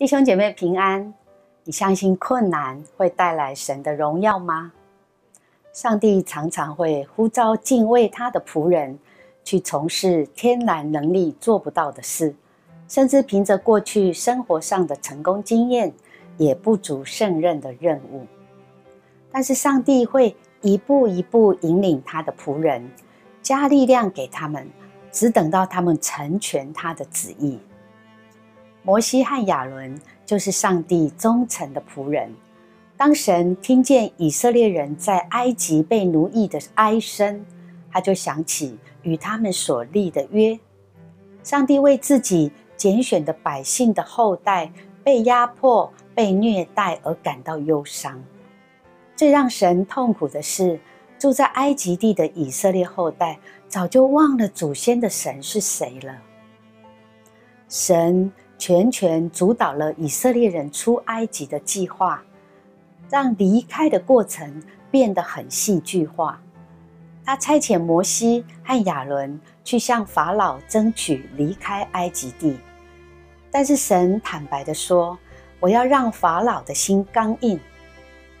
弟兄姐妹平安，你相信困难会带来神的荣耀吗？上帝常常会呼召敬畏他的仆人去从事天然能力做不到的事，甚至凭着过去生活上的成功经验也不足胜任的任务。但是上帝会一步一步引领他的仆人，加力量给他们，只等到他们成全他的旨意。摩西和亚伦就是上帝忠诚的仆人。当神听见以色列人在埃及被奴役的哀声，他就想起与他们所立的约。上帝为自己拣选的百姓的后代被压迫、被虐待而感到忧伤。最让神痛苦的是，住在埃及地的以色列后代早就忘了祖先的神是谁了。神全权主导了以色列人出埃及的计划，让离开的过程变得很戏剧化。他差遣摩西和亚伦去向法老争取离开埃及地，但是神坦白地说，我要让法老的心刚硬，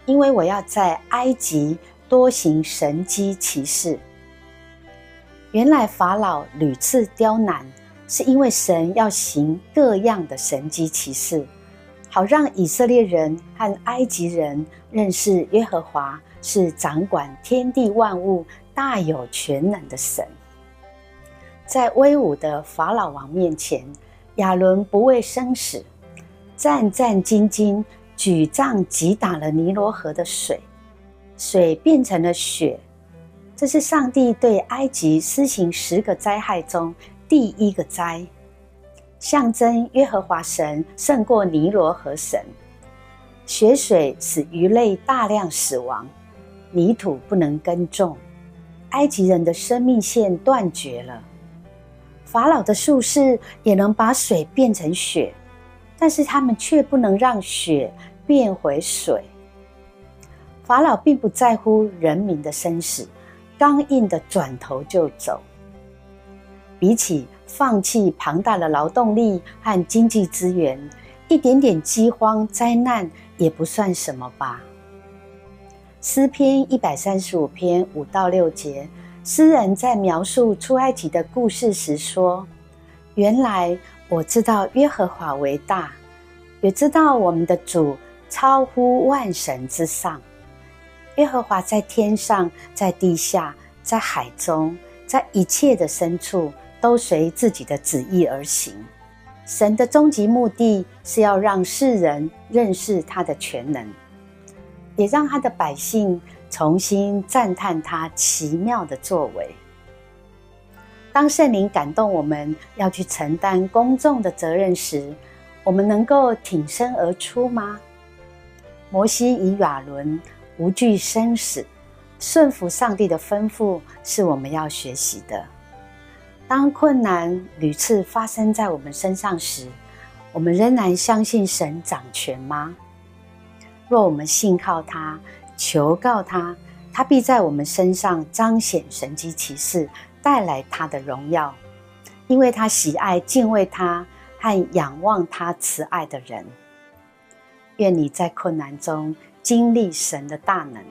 因为我要在埃及多行神迹奇事。原来法老屡次刁难，是因为神要行各样的神迹奇事，好让以色列人和埃及人认识耶和华是掌管天地万物、大有全能的神。在威武的法老王面前，亚伦不畏生死，战战兢兢，举杖击打了尼罗河的水，水变成了血。这是上帝对埃及施行10个灾害中第一个灾，象征耶和华神胜过尼罗河神。血水使鱼类大量死亡，泥土不能耕种，埃及人的生命线断绝了。法老的术士也能把水变成血，但是他们却不能让血变回水。法老并不在乎人民的生死，刚硬的转头就走。比起放弃庞大的劳动力和经济资源，一点点饥荒灾难也不算什么吧。诗篇135篇5-6节，诗人在描述出埃及的故事时说，原来我知道耶和华为大，也知道我们的主超乎万神之上。耶和华在天上，在地下，在海中，在一切的深处，都随自己的旨意而行。神的终极目的是要让世人认识他的全能，也让他的百姓重新赞叹他奇妙的作为。当圣灵感动我们要去承担公众的责任时，我们能够挺身而出吗？摩西与亚伦无惧生死，顺服上帝的吩咐，是我们要学习的。当困难屡次发生在我们身上时，我们仍然相信神掌权吗？若我们信靠他，求告他，他必在我们身上彰显神迹奇事，带来他的荣耀，因为他喜爱敬畏他和仰望他慈爱的人。愿你在困难中经历神的大能。